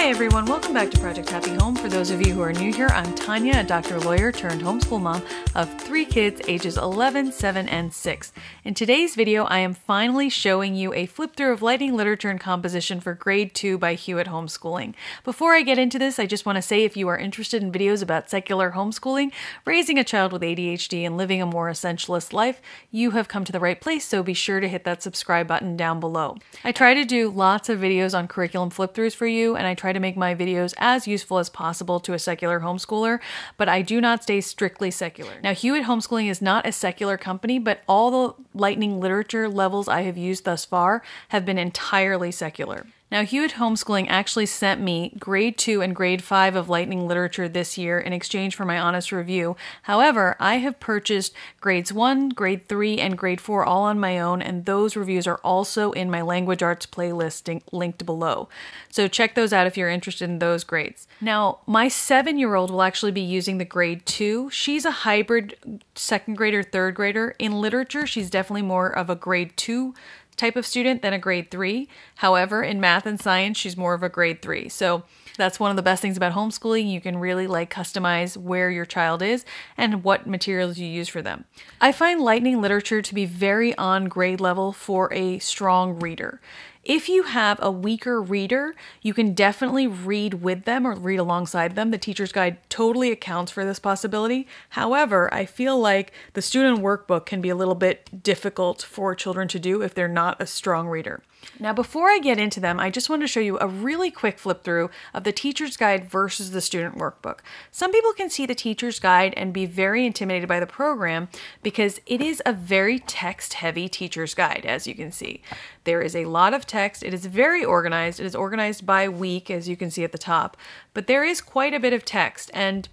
Hi everyone, welcome back to Project Happy Home. For those of you who are new here, I'm Tanya, a doctor lawyer turned homeschool mom of three kids ages 11, 7, and 6. In today's video, I am finally showing you a flip through of Lightning Literature and Composition for Grade 2 by Hewitt Homeschooling. Before I get into this, I just want to say if you are interested in videos about secular homeschooling, raising a child with ADHD, and living a more essentialist life, you have come to the right place, so be sure to hit that subscribe button down below. I try to do lots of videos on curriculum flip throughs for you, and I try to make my videos as useful as possible to a secular homeschooler, but I do not stay strictly secular. Now, Hewitt Homeschooling is not a secular company, but all the Lightning Literature levels I have used thus far have been entirely secular. Now, Hewitt Homeschooling actually sent me grade 2 and grade 5 of Lightning Literature this year in exchange for my honest review. However, I have purchased grades 1, grade 3, and grade 4 all on my own, and those reviews are also in my language arts playlist linked below. So check those out if you're interested in those grades. Now, my 7-year-old will actually be using the grade 2. She's a hybrid 2nd grader, 3rd grader. In literature, she's definitely more of a grade 2 type of student than a grade 3. However, in math and science, she's more of a grade 3. So that's one of the best things about homeschooling. You can really customize where your child is and what materials you use for them. I find Lightning Literature to be very on grade level for a strong reader. If you have a weaker reader, you can definitely read with them or read alongside them. The teacher's guide totally accounts for this possibility. However, I feel like the student workbook can be a little bit difficult for children to do if they're not a strong reader. Now, before I get into them, I just want to show you a really quick flip through of the teacher's guide versus the student workbook. Some people can see the teacher's guide and be very intimidated by the program because it is a very text heavy teacher's guide, as you can see. There is a lot of text. It is very organized. It is organized by week, as you can see at the top, but there is quite a bit of text, and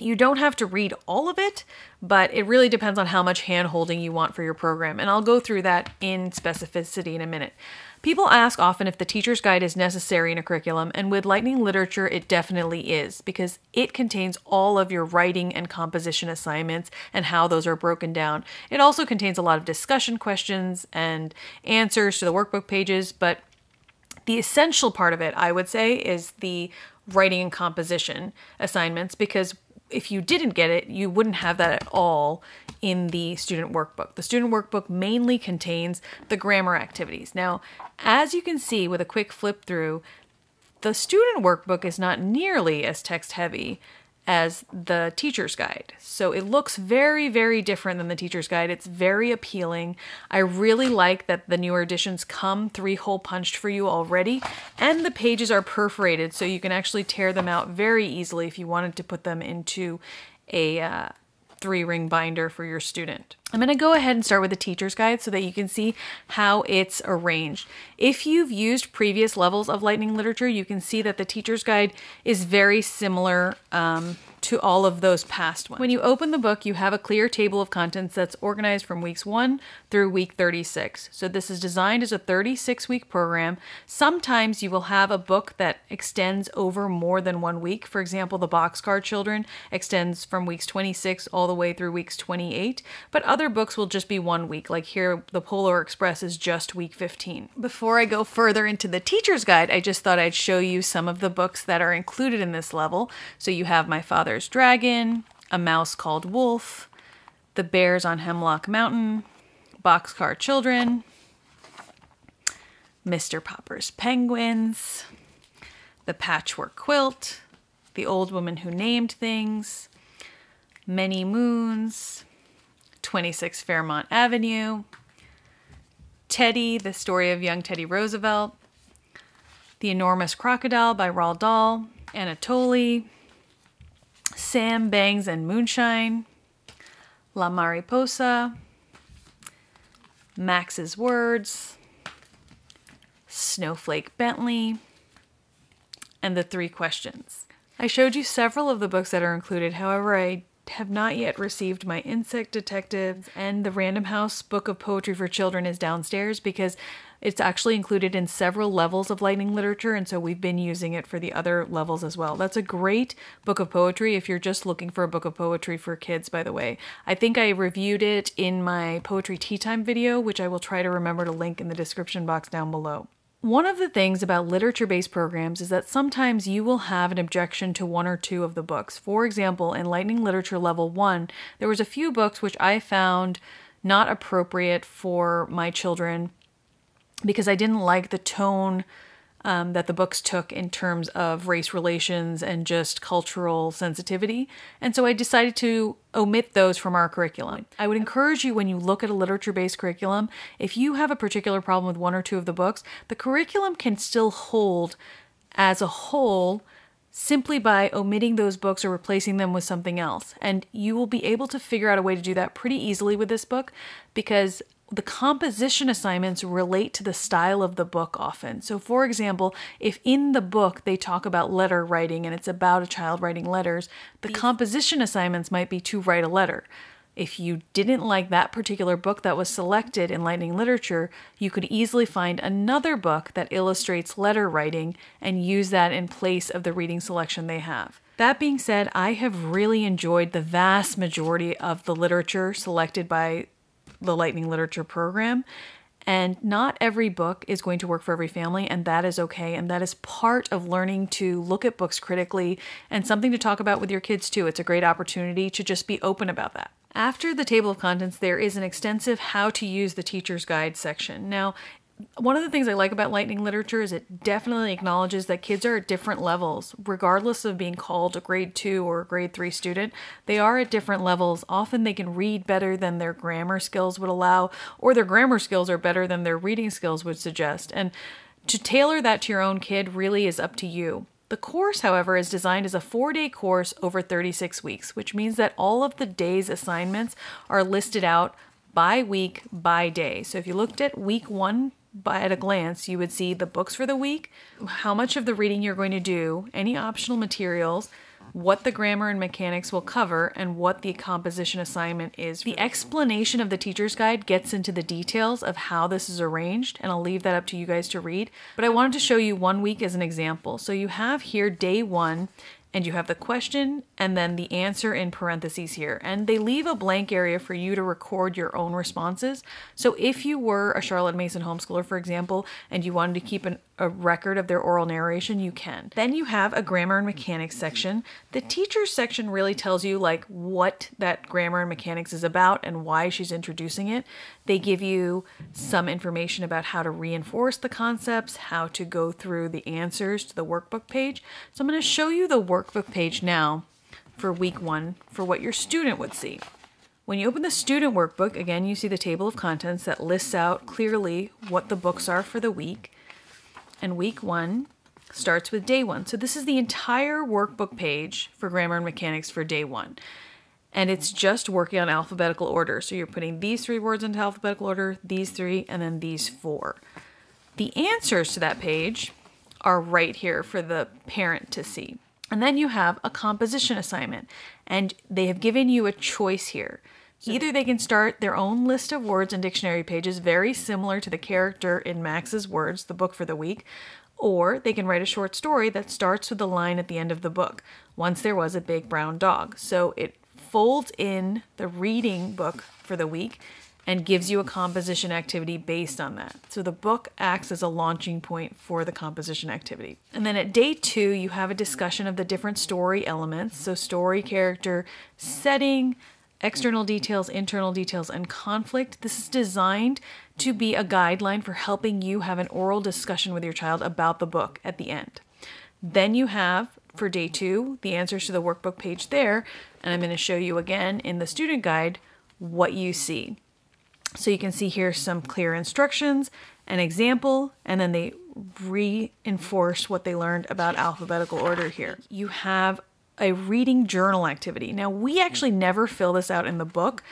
you don't have to read all of it, but it really depends on how much hand-holding you want for your program, and I'll go through that in specificity in a minute. People ask often if the teacher's guide is necessary in a curriculum, and with Lightning Literature, it definitely is, because it contains all of your writing and composition assignments and how those are broken down. It also contains a lot of discussion questions and answers to the workbook pages, but the essential part of it, I would say, is the writing and composition assignments, because if you didn't get it, you wouldn't have that at all in the student workbook. The student workbook mainly contains the grammar activities. Now, as you can see with a quick flip through, the student workbook is not nearly as text heavy as the teacher's guide. So it looks very, very different than the teacher's guide. It's very appealing. I really like that the newer editions come 3-hole punched for you already, and the pages are perforated, so you can actually tear them out very easily if you wanted to put them into a 3-ring binder for your student. I'm going to go ahead and start with the teacher's guide so that you can see how it's arranged. If you've used previous levels of Lightning Literature, you can see that the teacher's guide is very similar to all of those past ones. When you open the book, you have a clear table of contents that's organized from weeks 1 through week 36. So this is designed as a 36-week program. Sometimes you will have a book that extends over more than 1 week. For example, the Boxcar Children extends from weeks 26 all the way through weeks 28, but other books will just be 1 week. Like here, the Polar Express is just week 15. Before I go further into the teacher's guide, I just thought I'd show you some of the books that are included in this level. So you have My Father's Dragon, A Mouse Called Wolf, The Bears on Hemlock Mountain, Boxcar Children, Mr. Popper's Penguins, The Patchwork Quilt, The Old Woman Who Named Things, Many Moons, 26 Fairmont Avenue, Teddy, The Story of Young Teddy Roosevelt, The Enormous Crocodile by Roald Dahl, Anatoly, Sam Bangs and Moonshine, La Mariposa, Max's Words, Snowflake Bentley, and The Three Questions. I showed you several of the books that are included, however, I have not yet received my Insect Detectives, and the Random House Book of Poetry for Children is downstairs because it's actually included in several levels of Lightning Literature, and so we've been using it for the other levels as well. That's a great book of poetry if you're just looking for a book of poetry for kids, by the way. I think I reviewed it in my Poetry Tea Time video, which I will try to remember to link in the description box down below. One of the things about literature-based programs is that sometimes you will have an objection to one or two of the books. For example, in Lightning Literature Level 1, there was a few books which I found not appropriate for my children because I didn't like the tone that the books took in terms of race relations and just cultural sensitivity. And so I decided to omit those from our curriculum. I would encourage you, when you look at a literature-based curriculum, if you have a particular problem with one or two of the books, the curriculum can still hold as a whole simply by omitting those books or replacing them with something else. And you will be able to figure out a way to do that pretty easily with this book, because the composition assignments relate to the style of the book often. So for example, if in the book they talk about letter writing and it's about a child writing letters, the composition assignments might be to write a letter. If you didn't like that particular book that was selected in Lightning Literature, you could easily find another book that illustrates letter writing and use that in place of the reading selection they have. That being said, I have really enjoyed the vast majority of the literature selected by the Lightning Literature program, and not every book is going to work for every family, and that is okay, and that is part of learning to look at books critically and something to talk about with your kids too. It's a great opportunity to just be open about that. After the table of contents, there is an extensive how to use the teacher's guide section. Now, one of the things I like about Lightning Literature is it definitely acknowledges that kids are at different levels. Regardless of being called a grade 2 or a grade 3 student, they are at different levels. Often they can read better than their grammar skills would allow, or their grammar skills are better than their reading skills would suggest. And to tailor that to your own kid really is up to you. The course, however, is designed as a 4-day course over 36 weeks, which means that all of the day's assignments are listed out by week, by day. So if you looked at week 1, but at a glance, you would see the books for the week, how much of the reading you're going to do, any optional materials, what the grammar and mechanics will cover, and what the composition assignment is. The explanation of the teacher's guide gets into the details of how this is arranged, and I'll leave that up to you guys to read. But I wanted to show you one week as an example. So you have here day 1, and you have the question and then the answer in parentheses here. And they leave a blank area for you to record your own responses. So if you were a Charlotte Mason homeschooler, for example, and you wanted to keep a record of their oral narration, you can. Then you have a grammar and mechanics section. The teacher's section really tells you like what that grammar and mechanics is about and why she's introducing it. They give you some information about how to reinforce the concepts, how to go through the answers to the workbook page. So I'm going to show you the workbook page now for week 1 for what your student would see. When you open the student workbook, again, you see the table of contents that lists out clearly what the books are for the week. And week 1 starts with day 1. So this is the entire workbook page for grammar and mechanics for day 1. And it's just working on alphabetical order. So you're putting these 3 words into alphabetical order, these 3, and then these 4. The answers to that page are right here for the parent to see. And then you have a composition assignment, and they have given you a choice here. Either they can start their own list of words and dictionary pages, very similar to the character in Max's Words, the book for the week, or they can write a short story that starts with the line at the end of the book, "Once there was a big brown dog." So it folds in the reading book for the week and gives you a composition activity based on that. So the book acts as a launching point for the composition activity. And then at day 2, you have a discussion of the different story elements. So story, character, setting, external details, internal details, and conflict. This is designed to be a guideline for helping you have an oral discussion with your child about the book at the end. Then you have, for day 2, the answers to the workbook page there. And I'm going to show you again in the student guide what you see. So you can see here some clear instructions, an example, and then they reinforce what they learned about alphabetical order here. You have a reading journal activity. Now, we actually never fill this out in the book,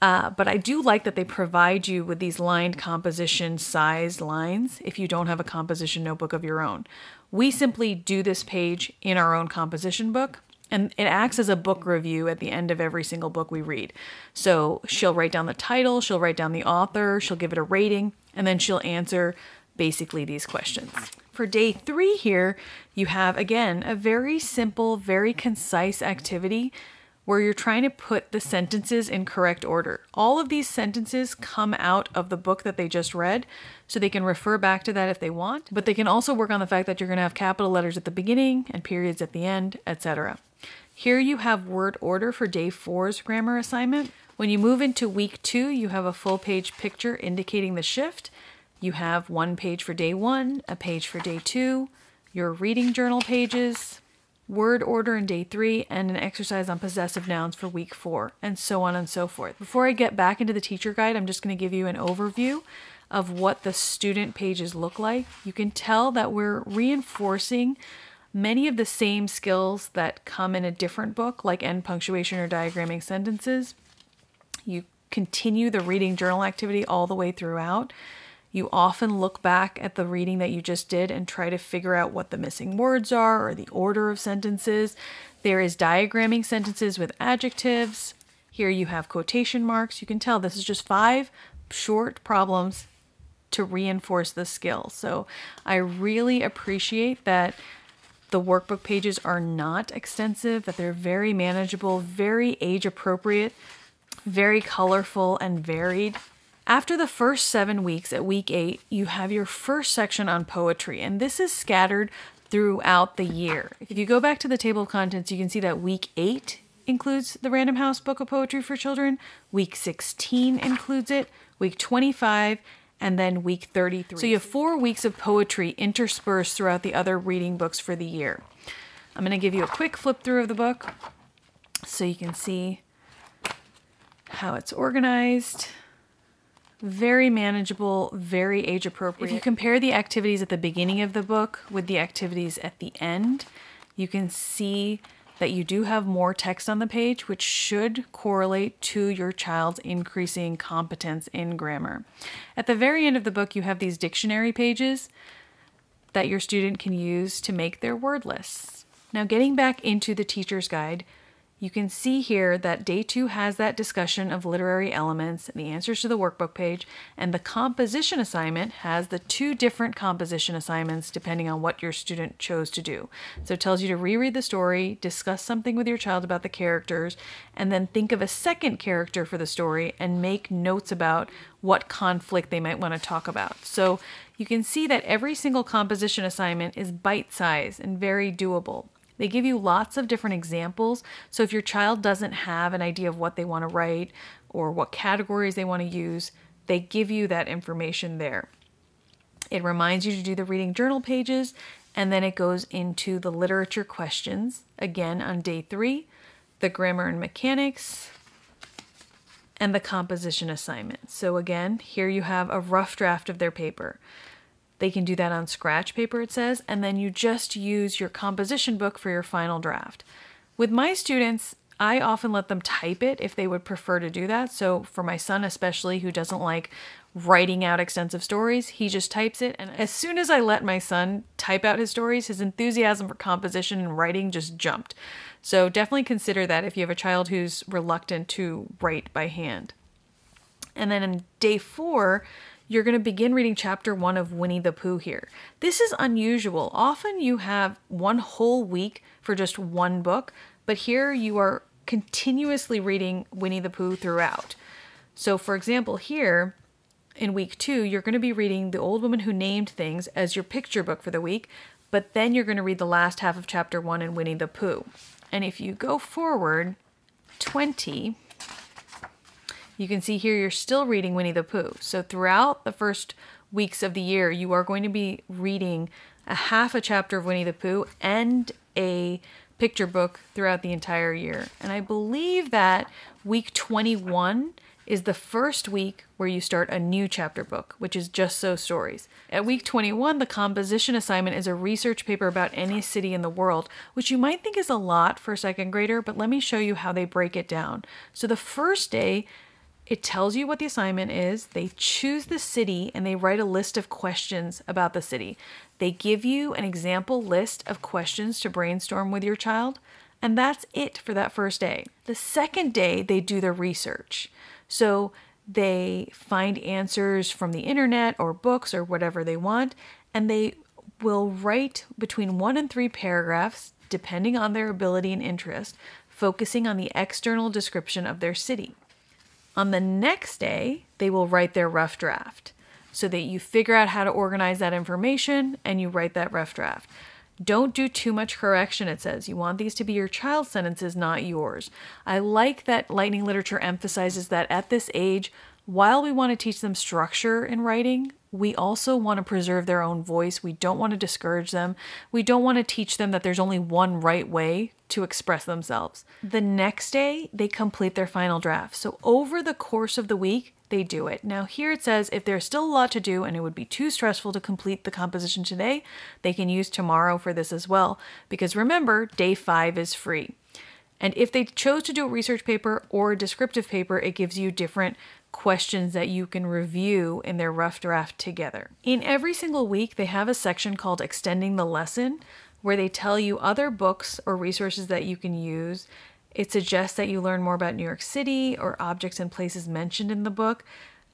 but I do like that they provide you with these lined composition sized lines if you don't have a composition notebook of your own. We simply do this page in our own composition book. And it acts as a book review at the end of every single book we read. So she'll write down the title, she'll write down the author, she'll give it a rating, and then she'll answer basically these questions. For day 3 here, you have, again, a very simple, very concise activity where you're trying to put the sentences in correct order. All of these sentences come out of the book that they just read, so they can refer back to that if they want, but they can also work on the fact that you're going to have capital letters at the beginning and periods at the end, etc. Here you have word order for day 4's grammar assignment. When you move into week 2, you have a full page picture indicating the shift. You have one page for day 1, a page for day 2, your reading journal pages, word order in day 3, and an exercise on possessive nouns for week 4, and so on and so forth. Before I get back into the teacher guide, I'm just going to give you an overview of what the student pages look like. You can tell that we're reinforcing many of the same skills that come in a different book, like end punctuation or diagramming sentences. You continue the reading journal activity all the way throughout. You often look back at the reading that you just did and try to figure out what the missing words are or the order of sentences. There is diagramming sentences with adjectives. Here you have quotation marks. You can tell this is just 5 short problems to reinforce the skill. So I really appreciate that the workbook pages are not extensive, that they're very manageable, very age-appropriate, very colorful and varied. After the first 7 weeks, at week 8, you have your first section on poetry, and this is scattered throughout the year. If you go back to the table of contents, you can see that week 8 includes the Random House Book of Poetry for Children, week 16 includes it, week 25, and then week 33. So you have 4 weeks of poetry interspersed throughout the other reading books for the year. I'm going to give you a quick flip through of the book so you can see how it's organized. Very manageable, very age appropriate. If you compare the activities at the beginning of the book with the activities at the end, you can see that you do have more text on the page, which should correlate to your child's increasing competence in grammar. At the very end of the book, you have these dictionary pages that your student can use to make their word lists. Now, getting back into the teacher's guide, you can see here that day 2 has that discussion of literary elements, the answers to the workbook page, and the composition assignment has the 2 different composition assignments depending on what your student chose to do. So it tells you to reread the story, discuss something with your child about the characters, and then think of a second character for the story and make notes about what conflict they might want to talk about. So you can see that every single composition assignment is bite-sized and very doable. They give you lots of different examples, so if your child doesn't have an idea of what they want to write or what categories they want to use, they give you that information there. It reminds you to do the reading journal pages, and then it goes into the literature questions, again on day 3, the grammar and mechanics, and the composition assignment. So again, here you have a rough draft of their paper. They can do that on scratch paper, it says, and then you just use your composition book for your final draft. With my students, I often let them type it if they would prefer to do that. So for my son especially, who doesn't like writing out extensive stories, he just types it. And as soon as I let my son type out his stories, his enthusiasm for composition and writing just jumped. So definitely consider that if you have a child who's reluctant to write by hand. And then in day 4, you're going to begin reading chapter 1 of Winnie the Pooh here. This is unusual. Often you have one whole week for just one book, but here you are continuously reading Winnie the Pooh throughout. So for example, here in week 2, you're going to be reading The Old Woman Who Named Things as your picture book for the week, but then you're going to read the last half of chapter 1 in Winnie the Pooh. And if you go forward 20, you can see here you're still reading Winnie the Pooh. So throughout the first weeks of the year, you are going to be reading a half a chapter of Winnie the Pooh and a picture book throughout the entire year. And I believe that week 21 is the first week where you start a new chapter book, which is Just So Stories. At week 21, the composition assignment is a research paper about any city in the world, which you might think is a lot for a second grader, but let me show you how they break it down. So the first day, it tells you what the assignment is. They choose the city and they write a list of questions about the city. They give you an example list of questions to brainstorm with your child, and that's it for that first day. The second day, they do their research. So they find answers from the internet or books or whatever they want, and they will write between 1 and 3 paragraphs, depending on their ability and interest, focusing on the external description of their city. On the next day, they will write their rough draft so that you figure out how to organize that information and you write that rough draft. Don't do too much correction, it says. You want these to be your child's sentences, not yours. I like that Lightning Literature emphasizes that at this age, while we want to teach them structure in writing, we also want to preserve their own voice. We don't want to discourage them. We don't want to teach them that there's only one right way to express themselves. The next day, they complete their final draft. So over the course of the week, they do it. Now here it says if there's still a lot to do and it would be too stressful to complete the composition today, they can use tomorrow for this as well. Because remember, day 5 is free. And if they chose to do a research paper or a descriptive paper, it gives you different questions that you can review in their rough draft together. In every single week, they have a section called Extending the Lesson, where they tell you other books or resources that you can use. It suggests that you learn more about New York City or objects and places mentioned in the book.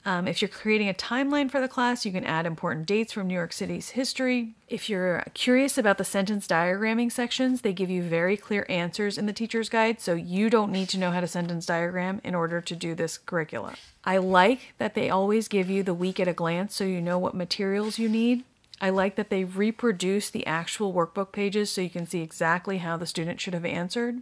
If you're creating a timeline for the class, you can add important dates from New York City's history. If you're curious about the sentence diagramming sections, they give you very clear answers in the teacher's guide, so you don't need to know how to sentence diagram in order to do this curriculum. I like that they always give you the week at a glance so you know what materials you need. I like that they reproduce the actual workbook pages so you can see exactly how the student should have answered.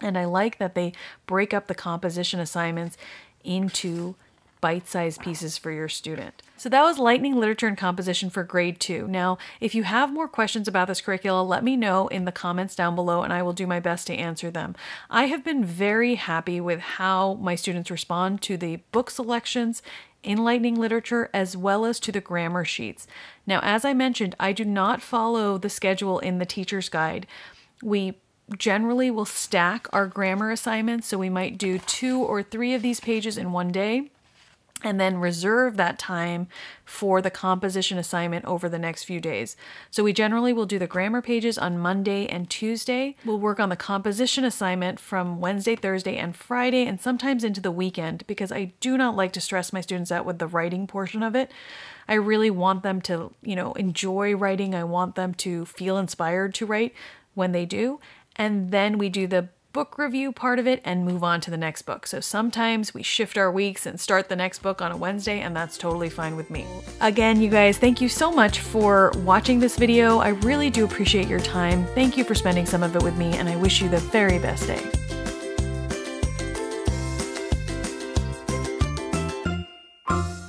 And I like that they break up the composition assignments into bite-sized pieces for your student. So that was Lightning Literature and Composition for grade 2. Now, if you have more questions about this curricula, let me know in the comments down below and I will do my best to answer them. I have been very happy with how my students respond to the book selections in Lightning Literature as well as to the grammar sheets. Now, as I mentioned, I do not follow the schedule in the teacher's guide. We generally will stack our grammar assignments, so we might do 2 or 3 of these pages in one day, and then reserve that time for the composition assignment over the next few days. So we generally will do the grammar pages on Monday and Tuesday. We'll work on the composition assignment from Wednesday, Thursday, and Friday, and sometimes into the weekend, because I do not like to stress my students out with the writing portion of it. I really want them to, enjoy writing. I want them to feel inspired to write when they do. And then we do the book review part of it and move on to the next book. So sometimes we shift our weeks and start the next book on a Wednesday, and that's totally fine with me. Again, you guys, thank you so much for watching this video. I really do appreciate your time. Thank you for spending some of it with me, and I wish you the very best day.